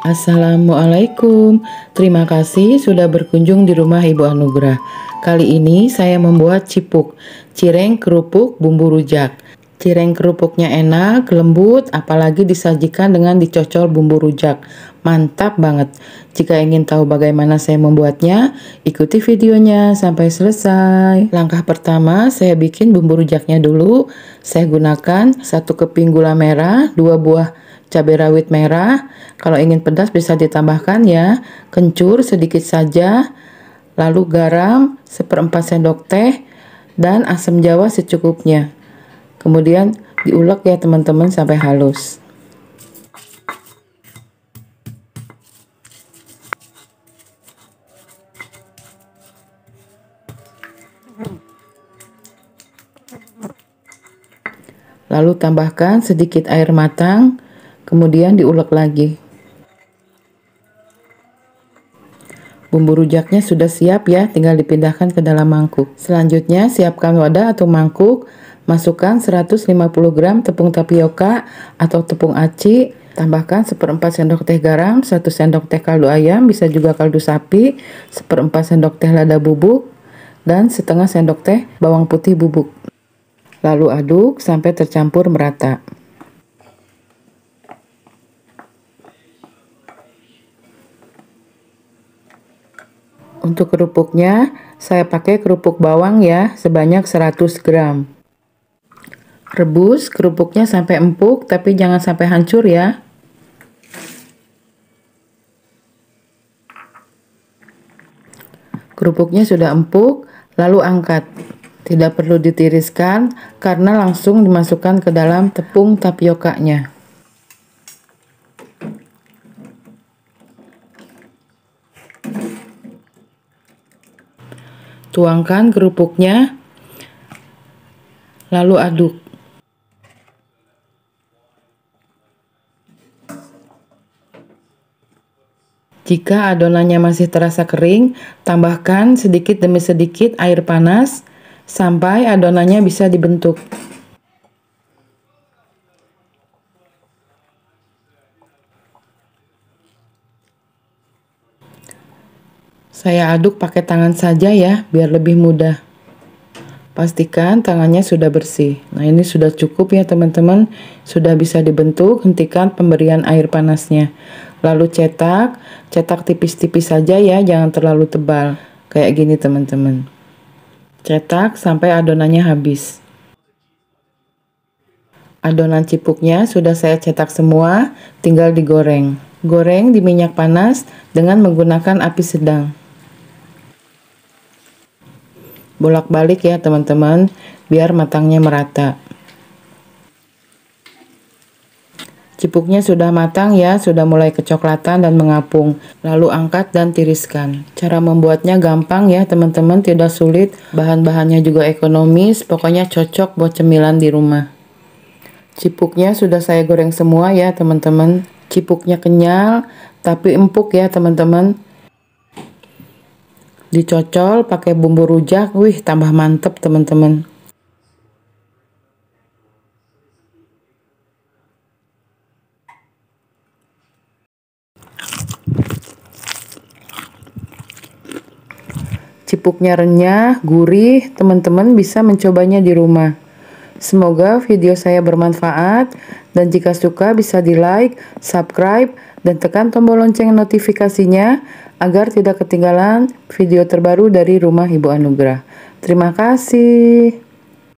Assalamualaikum, terima kasih sudah berkunjung di Rumah Ibu Anugrah. Kali ini saya membuat cipuk, cireng kerupuk bumbu rujak. Cireng kerupuknya enak, lembut, apalagi disajikan dengan dicocol bumbu rujak. Mantap banget. Jika ingin tahu bagaimana saya membuatnya, ikuti videonya sampai selesai. Langkah pertama, saya bikin bumbu rujaknya dulu. Saya gunakan 1 keping gula merah, 2 buah cabai rawit merah, kalau ingin pedas bisa ditambahkan ya, kencur sedikit saja, lalu garam 1/4 sendok teh dan asam jawa secukupnya, kemudian diulek ya teman-teman sampai halus. Lalu tambahkan sedikit air matang, kemudian diulek lagi. Bumbu rujaknya sudah siap ya, tinggal dipindahkan ke dalam mangkuk. Selanjutnya siapkan wadah atau mangkuk, masukkan 150 gram tepung tapioka atau tepung aci, tambahkan 1/4 sendok teh garam, 1 sendok teh kaldu ayam, bisa juga kaldu sapi, 1/4 sendok teh lada bubuk, dan 1/2 sendok teh bawang putih bubuk. Lalu aduk sampai tercampur merata. Untuk kerupuknya, saya pakai kerupuk bawang ya, sebanyak 100 gram. Rebus kerupuknya sampai empuk, tapi jangan sampai hancur ya. Kerupuknya sudah empuk, lalu angkat. Tidak perlu ditiriskan, karena langsung dimasukkan ke dalam tepung tapiokanya. Tuangkan kerupuknya, lalu aduk. Jika adonannya masih terasa kering, tambahkan sedikit demi sedikit air panas sampai adonannya bisa dibentuk. Saya aduk pakai tangan saja ya, biar lebih mudah. Pastikan tangannya sudah bersih. Nah, ini sudah cukup ya teman-teman, sudah bisa dibentuk. Hentikan pemberian air panasnya. Lalu cetak tipis-tipis saja ya, jangan terlalu tebal. Kayak gini teman-teman. Cetak sampai adonannya habis. Adonan cipuknya sudah saya cetak semua, tinggal digoreng. Goreng di minyak panas dengan menggunakan api sedang. Bolak-balik ya teman-teman, biar matangnya merata. Cipuknya sudah matang ya, sudah mulai kecoklatan dan mengapung. Lalu angkat dan tiriskan. Cara membuatnya gampang ya teman-teman, tidak sulit. Bahan-bahannya juga ekonomis, pokoknya cocok buat cemilan di rumah. Cipuknya sudah saya goreng semua ya teman-teman. Cipuknya kenyal, tapi empuk ya teman-teman. Dicocol pakai bumbu rujak, wih tambah mantep teman-teman. Cipuknya renyah, gurih, teman-teman bisa mencobanya di rumah. Semoga video saya bermanfaat, dan jika suka bisa di-like, subscribe, dan tekan tombol lonceng notifikasinya agar tidak ketinggalan video terbaru dari Rumah Ibu Anugrah. Terima kasih.